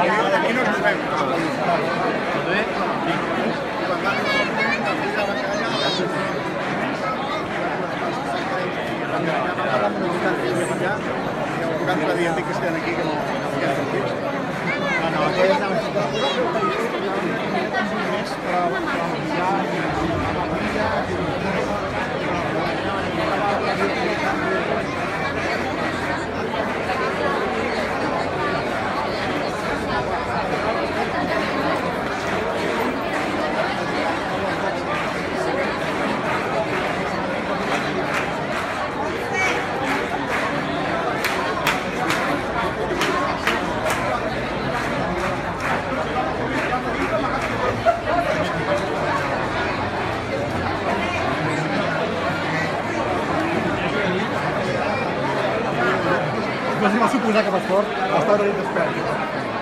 Vas a suposar que Passport està una nit despert.